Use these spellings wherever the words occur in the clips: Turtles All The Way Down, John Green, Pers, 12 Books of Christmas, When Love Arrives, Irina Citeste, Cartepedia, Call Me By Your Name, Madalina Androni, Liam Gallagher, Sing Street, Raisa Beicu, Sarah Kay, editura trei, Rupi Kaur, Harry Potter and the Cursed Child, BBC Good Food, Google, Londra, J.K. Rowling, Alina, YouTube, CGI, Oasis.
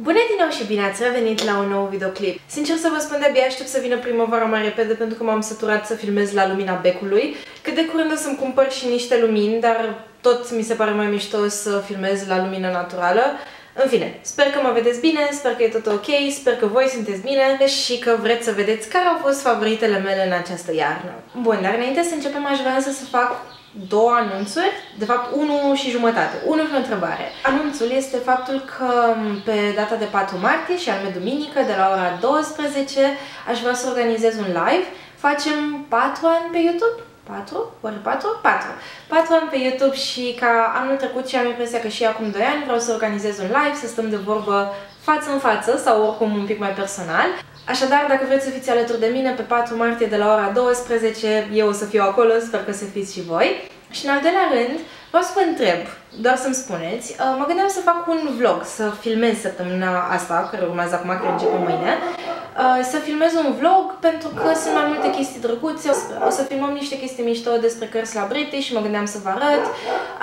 Bună din nou și bine ați revenit la un nou videoclip! Sincer să vă spun, de-abia aștept să vină primăvara mai repede pentru că m-am săturat să filmez la lumina becului. Cât de curând o să-mi cumpăr și niște lumini, dar tot mi se pare mai mișto să filmez la lumină naturală. În fine, sper că mă vedeți bine, sper că e tot ok, sper că voi sunteți bine și că vreți să vedeți care au fost favoritele mele în această iarnă. Bun, dar înainte să începem aș vrea să fac două anunțuri, de fapt 1 și jumătate, 1 și o întrebare. Anunțul este faptul că pe data de 4 martie și anume duminică de la ora 12 aș vrea să organizez un live. Facem 4 ani pe YouTube? 4 ani pe YouTube și ca anul trecut și am impresia că și acum 2 ani vreau să organizez un live, să stăm de vorbă față în față sau oricum un pic mai personal. Așadar, dacă vreți să fiți alături de mine pe 4 martie de la ora 12, eu o să fiu acolo, sper că să fiți și voi. Și în al doilea rând, vreau să vă întreb, doar să-mi spuneți, mă gândeam să fac un vlog, să filmez săptămâna asta, care urmează acum, care începe mâine, să filmez un vlog pentru că sunt mai multe chestii drăguțe, o să filmăm niște chestii mișto despre cărți la British și mă gândeam să vă arăt.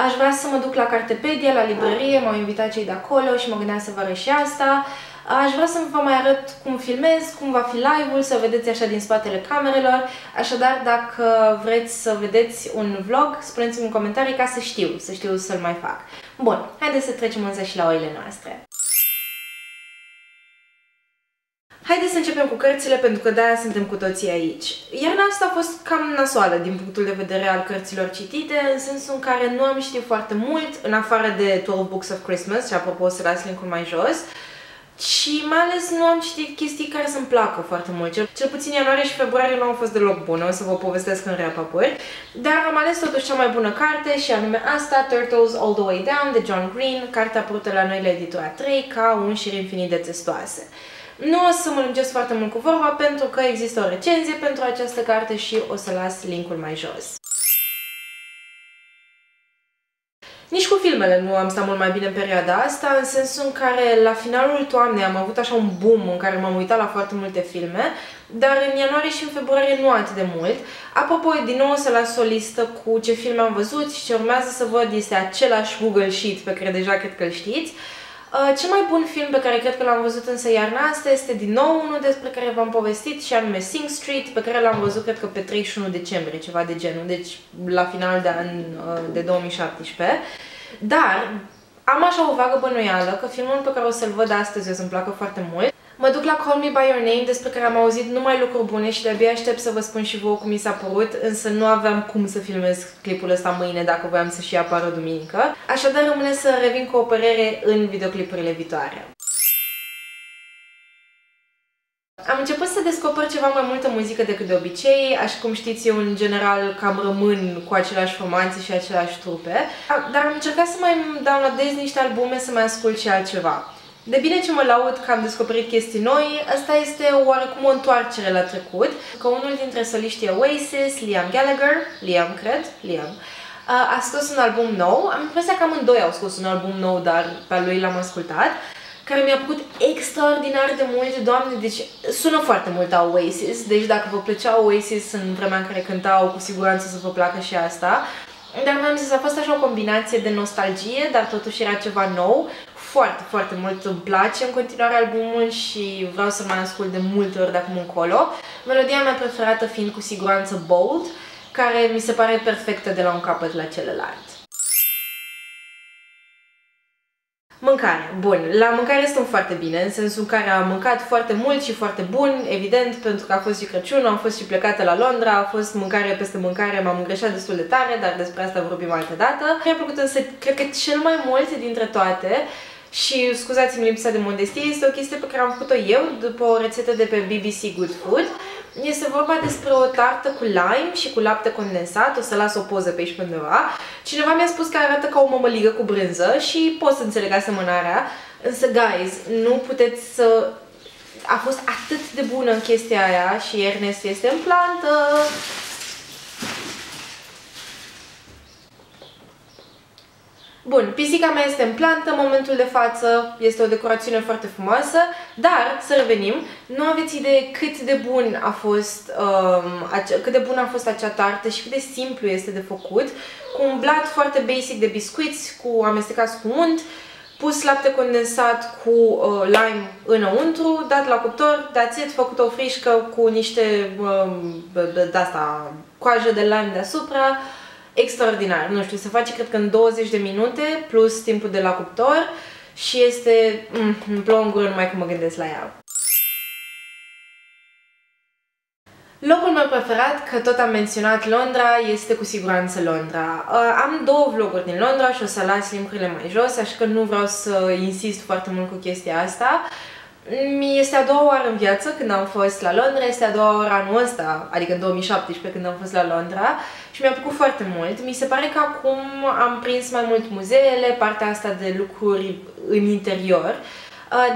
Aș vrea să mă duc la Cartepedia, la librărie, m-au invitat cei de acolo și mă gândeam să vă arăt și asta. Aș vrea să vă mai arăt cum filmez, cum va fi live-ul, să vedeți așa din spatele camerelor. Așadar, dacă vreți să vedeți un vlog, spuneți-mi în comentarii ca să știu să-l mai fac. Bun, haideți să trecem însă și la oile noastre. Haideți să începem cu cărțile, pentru că de-aia suntem cu toții aici. Iarna asta a fost cam nasoală din punctul de vedere al cărților citite, în sensul în care nu am știut foarte mult, în afară de 12 Books of Christmas, și apropo o să las link-ul mai jos, și mai ales nu am citit chestii care să-mi placă foarte mult. Cel puțin ianuarie și februarie nu au fost deloc bune, o să vă povestesc în reapapări. Dar am ales totuși cea mai bună carte și anume asta, Turtles All The Way Down, de John Green, carte apărută la noi la Editura 3, ca un șir infinit de testoase. Nu o să mă lungesc foarte mult cu vorba pentru că există o recenzie pentru această carte și o să las link-ul mai jos. Nici cu filmele nu am stat mult mai bine în perioada asta, în sensul în care la finalul toamnei am avut așa un boom în care m-am uitat la foarte multe filme, dar în ianuarie și în februarie nu atât de mult. Apropo, din nou o să las o listă cu ce filme am văzut și ce urmează să văd este același Google Sheet pe care deja cred că îl știți. Cel mai bun film pe care cred că l-am văzut însă iarna asta este din nou unul despre care v-am povestit și anume Sing Street, pe care l-am văzut cred că pe 31 decembrie, ceva de genul, deci la final de an de 2017. Dar am așa o vagă bănuială că filmul pe care o să-l văd astăzi o să-mi placă foarte mult. Mă duc la Call Me By Your Name, despre care am auzit numai lucruri bune și de-abia aștept să vă spun și vouă cum mi s-a părut, însă nu aveam cum să filmez clipul ăsta mâine dacă voiam să și apară duminică. Așadar rămâne să revin cu o părere în videoclipurile viitoare. Am început să descoper ceva mai multă muzică decât de obicei, așa cum știți eu în general cam rămân cu aceleași formații și aceleași trupe, dar am încercat să mai downloadez niște albume, să mai ascult și altceva. De bine ce mă laud că am descoperit chestii noi, asta este oarecum o întoarcere la trecut, că unul dintre soliștii Oasis, Liam Gallagher, a scos un album nou. Am impresia că amândoi au scos un album nou, dar pe lui l-am ascultat, care mi-a plăcut extraordinar de mult. Doamne, deci sună foarte mult a Oasis, deci dacă vă plăcea Oasis în vremea în care cântau, cu siguranță o să vă placă și asta. Dar mi-am zis, a fost așa o combinație de nostalgie, dar totuși era ceva nou. Foarte, foarte mult îmi place în continuare albumul și vreau să mai ascult de multe ori de acum încolo. Melodia mea preferată fiind cu siguranță Bold, care mi se pare perfectă de la un capăt la celălalt. Mâncare. Bun, la mâncare stăm foarte bine, în sensul în care am mâncat foarte mult și foarte bun, evident, pentru că a fost și Crăciun, am fost și plecată la Londra, a fost mâncare peste mâncare, m-am îngreșat destul de tare, dar despre asta vorbim altă dată. Mi-a plăcut însă, cred că cel mai mult dintre toate, și scuzați-mi lipsa de modestie, este o chestie pe care am făcut-o eu după o rețetă de pe BBC Good Food. Este vorba despre o tartă cu lime și cu lapte condensat, o să las o poză pe aici pe undeva. Cineva mi-a spus că arată ca o mămăligă cu brânză și pot să înțeleg asemănarea, însă, guys, nu puteți să... A fost atât de bună în chestia aia și Ernest este în plantă! Bun, pisica mea este în plantă în momentul de față, este o decorațiune foarte frumoasă, dar, să revenim, nu aveți idee cât de bun a fost, acea tartă și cât de simplu este de făcut, cu un blat foarte basic de biscuiți, cu amestecat cu unt, pus lapte condensat cu lime înăuntru, dat la cuptor, that's it, făcut o frișcă cu niște de-asta, coajă de lime deasupra. Extraordinar, nu știu, se face cred că în 20 de minute plus timpul de la cuptor și este, îmi plouă în gură numai că mă gândesc la ea. Locul meu preferat, că tot am menționat Londra, este cu siguranță Londra. Am două vloguri din Londra și o să las linkurile mai jos, așa că nu vreau să insist foarte mult cu chestia asta. Este a doua oară în viață când am fost la Londra, este a doua oară anul ăsta, adică în 2017 când am fost la Londra și mi-a plăcut foarte mult. Mi se pare că acum am prins mai mult muzeele, partea asta de lucruri în interior.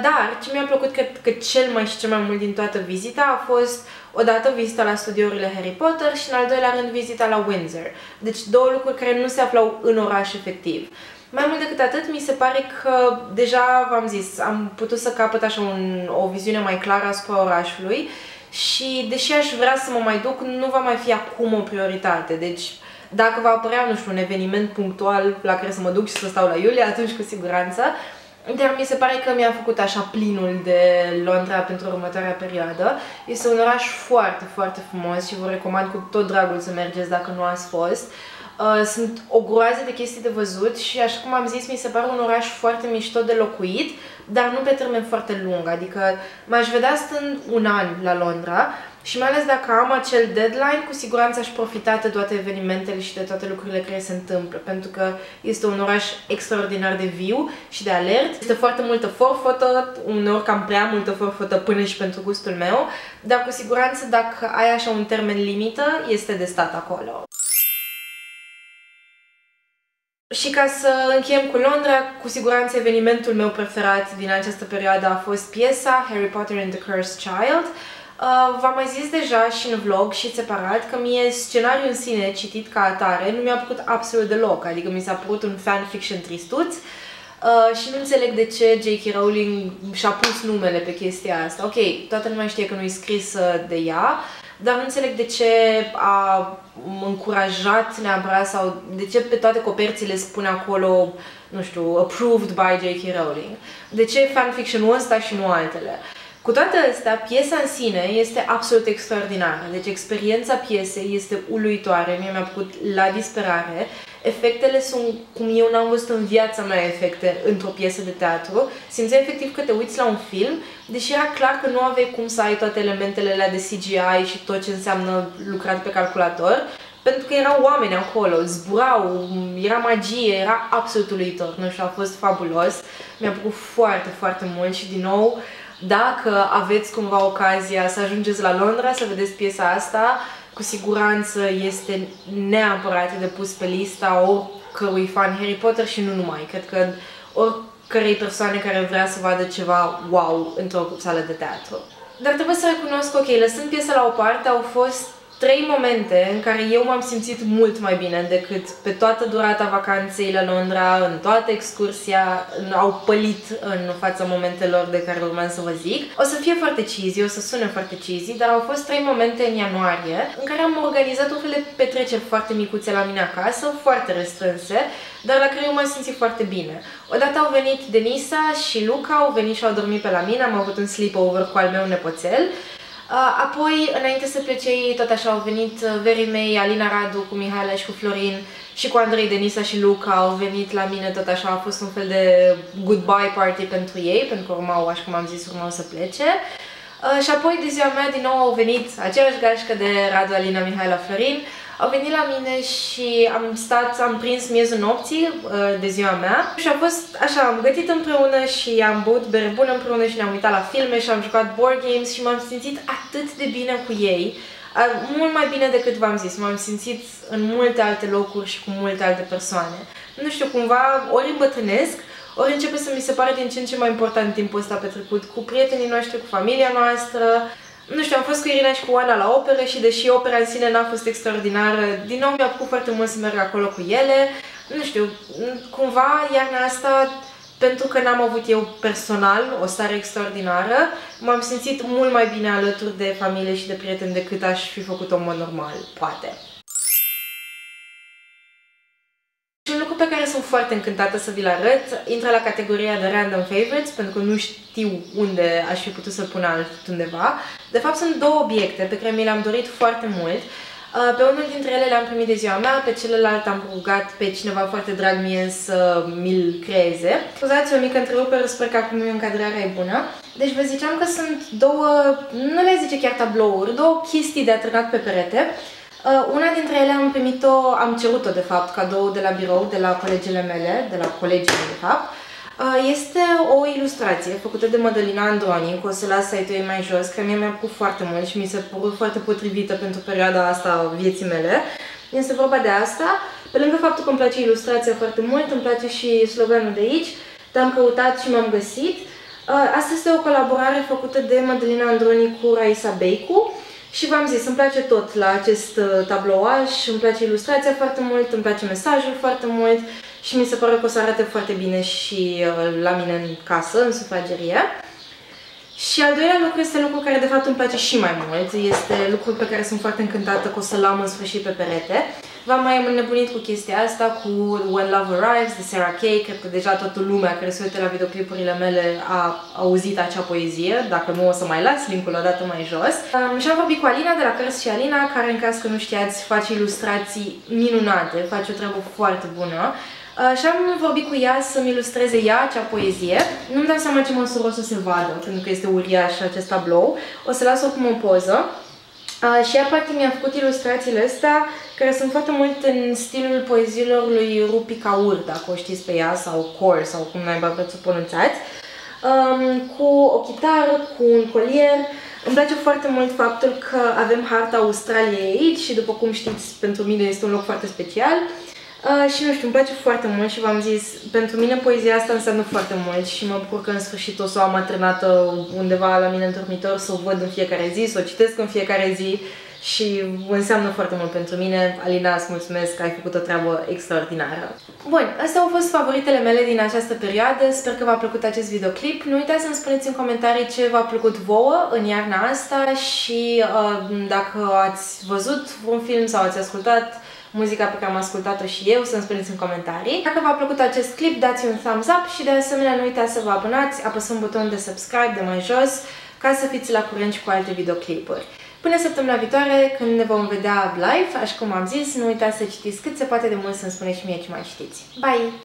Dar ce mi-a plăcut cred că cel mai mult din toată vizita a fost odată vizita la studiourile Harry Potter și în al doilea rând vizita la Windsor. Deci două lucruri care nu se aflau în oraș efectiv. Mai mult decât atât, mi se pare că deja, v-am zis, am putut să capăt așa o viziune mai clară asupra orașului și deși aș vrea să mă mai duc, nu va mai fi acum o prioritate. Deci dacă va apărea, nu știu, un eveniment punctual la care să mă duc și să stau la iulie, atunci cu siguranță. Dar mi se pare că mi-a făcut așa plinul de Londra pentru următoarea perioadă. Este un oraș foarte, foarte frumos și vă recomand cu tot dragul să mergeți dacă nu ați fost. Sunt o groază de chestii de văzut și, așa cum am zis, mi se pare un oraș foarte mișto de locuit, dar nu pe termen foarte lung. Adică m-aș vedea stând un an la Londra și mai ales dacă am acel deadline, cu siguranță aș profita de toate evenimentele și de toate lucrurile care se întâmplă, pentru că este un oraș extraordinar de viu și de alert. Este foarte multă forfotă, uneori cam prea multă forfotă până și pentru gustul meu, dar cu siguranță dacă ai așa un termen limită, este de stat acolo. Și ca să încheiem cu Londra, cu siguranță evenimentul meu preferat din această perioadă a fost piesa Harry Potter and the Cursed Child. V-am mai zis deja și în vlog și separat că mie scenariul în sine, citit ca atare, nu mi-a plăcut absolut deloc, adică mi s-a părut un fanfiction tristuț și nu înțeleg de ce J.K. Rowling și-a pus numele pe chestia asta. Ok, toată lumea știe că nu e scrisă de ea, dar nu înțeleg de ce a încurajat neapărat sau de ce pe toate coperțile spune acolo, nu știu, approved by J.K. Rowling. De ce fanfiction-ul ăsta și nu altele? Cu toate astea, piesa în sine este absolut extraordinară. Deci experiența piesei este uluitoare, mie mi-a plăcut la disperare. Efectele sunt cum eu n-am văzut în viața mea efecte într-o piesă de teatru. Simțeai efectiv că te uiți la un film, deși era clar că nu aveai cum să ai toate elementele alea de CGI și tot ce înseamnă lucrat pe calculator, pentru că erau oameni acolo, zburau, era magie, era absolut uluitor. Nu știu, a fost fabulos. Mi-a plăcut foarte, foarte mult și din nou, dacă aveți cumva ocazia să ajungeți la Londra, să vedeți piesa asta, cu siguranță este neapărat de pus pe lista oricărui fan Harry Potter și nu numai. Cred că oricărei persoane care vrea să vadă ceva wow într-o sală de teatru. Dar trebuie să recunosc că, ok, lăsând piesa la o parte, au fost trei momente în care eu m-am simțit mult mai bine decât pe toată durata vacanței la Londra, în toată excursia, au pălit în fața momentelor de care urmeam să vă zic. O să fie foarte cheesy, o să sune foarte cheesy, dar au fost trei momente în ianuarie în care am organizat un fel de petreceri foarte micuțe la mine acasă, foarte restrânse, dar la care eu m-am simțit foarte bine. Odată au venit Denisa și Luca, au venit și au dormit pe la mine, am avut un sleepover cu al meu nepoțel. Apoi, înainte să plece ei, tot așa au venit verii mei, Alina, Radu, cu Mihaela și cu Florin și cu Andrei, Denisa și Luca au venit la mine, tot așa a fost un fel de goodbye party pentru ei, pentru că urmau, așa cum am zis, urmau să plece. Și apoi, de ziua mea, din nou au venit aceeași gașcă de Radu, Alina, Mihaela, Florin, au venit la mine și am prins miezul nopții de ziua mea și a fost așa, am gătit împreună și am băut bere bună împreună și ne-am uitat la filme și am jucat board games și m-am simțit atât de bine cu ei, mult mai bine decât v-am zis, m-am simțit în multe alte locuri și cu multe alte persoane. Nu știu, cumva ori îmbătrânesc, ori începe să mi se pare din ce în ce mai important timpul ăsta petrecut cu prietenii noștri, cu familia noastră. Nu știu, am fost cu Irina și cu Oana la operă și deși opera în sine n-a fost extraordinară, din nou mi-a plăcut foarte mult să merg acolo cu ele. Nu știu, cumva iarna asta, pentru că n-am avut eu personal o stare extraordinară, m-am simțit mult mai bine alături de familie și de prieteni decât aș fi făcut-o în mod normal, poate. Și un lucru pe care sunt foarte încântată să vi le arăt. Intră la categoria de Random Favorites, pentru că nu știu unde aș fi putut să pun altundeva. De fapt, sunt două obiecte pe care mi le-am dorit foarte mult. Pe unul dintre ele le-am primit de ziua mea, pe celălalt am rugat pe cineva foarte drag mie să mi-l creeze. Scuzați o mică întrerupere, sper că acum încadrarea e bună. Deci vă ziceam că sunt două, nu le zice chiar tablouri, două chestii de atârnat pe perete. Una dintre ele am primit-o, am cerut-o de fapt, cadou de la birou, de la colegele mele, de la colegii de fapt. Este o ilustrație făcută de Madalina Androni, că o să las site-ul ei mai jos, că mi-a plăcut foarte mult și mi se părut foarte potrivită pentru perioada asta a vieții mele. Este vorba de asta. Pe lângă faptul că îmi place ilustrația foarte mult, îmi place și sloganul de aici, dar am căutat și m-am găsit. Asta este o colaborare făcută de Madalina Androni cu Raisa Beicu. Și v-am zis, îmi place tot la acest tablouaș, îmi place ilustrația foarte mult, îmi place mesajul foarte mult și mi se pare că o să arate foarte bine și la mine în casă, în sufragerie. Și al doilea lucru este lucru care de fapt îmi place și mai mult, este lucru pe care sunt foarte încântată că o să-l am în sfârșit pe perete. V-am mai înnebunit cu chestia asta, cu When Love Arrives de Sarah Kay, cred că deja toată lumea care se uită la videoclipurile mele a auzit acea poezie, dacă nu o să mai las link-ul odată mai jos. Și-am vorbit cu Alina de la Pers și Alina, care în caz că nu știați face ilustrații minunate, face o treabă foarte bună. Și am vorbit cu ea să-mi ilustreze ea acea poezie. Nu-mi dau seama ce măsură o să se vadă, pentru că este uriaș acest tablou. O să las oricum o poză. Și ea practic mi-a făcut ilustrațiile astea, care sunt foarte mult în stilul poeziilor lui Rupi Kaur, dacă o știți pe ea, sau Kaur, sau cum naiba vreți să o pronunțați. Cu o chitară, cu un colier. Îmi place foarte mult faptul că avem harta Australiei aici și, după cum știți, pentru mine este un loc foarte special. Și nu știu, îmi place foarte mult și v-am zis, pentru mine poezia asta înseamnă foarte mult și mă bucur că în sfârșit o să o am atârnată undeva la mine în dormitor, să o văd în fiecare zi, să o citesc în fiecare zi și înseamnă foarte mult pentru mine. Alina, îți mulțumesc că ai făcut o treabă extraordinară. Bun, astea au fost favoritele mele din această perioadă, sper că v-a plăcut acest videoclip. Nu uitați să-mi spuneți în comentarii ce v-a plăcut vouă în iarna asta și dacă ați văzut un film sau ați ascultat muzica pe care am ascultat-o și eu, să-mi spuneți în comentarii. Dacă v-a plăcut acest clip, dați un thumbs up și de asemenea nu uitați să vă abonați, apăsând butonul de subscribe de mai jos, ca să fiți la curent și cu alte videoclipuri. Până săptămâna viitoare, când ne vom vedea live, așa cum am zis, nu uitați să citiți cât se poate de mult, să-mi spuneți și mie ce mai știți. Bye!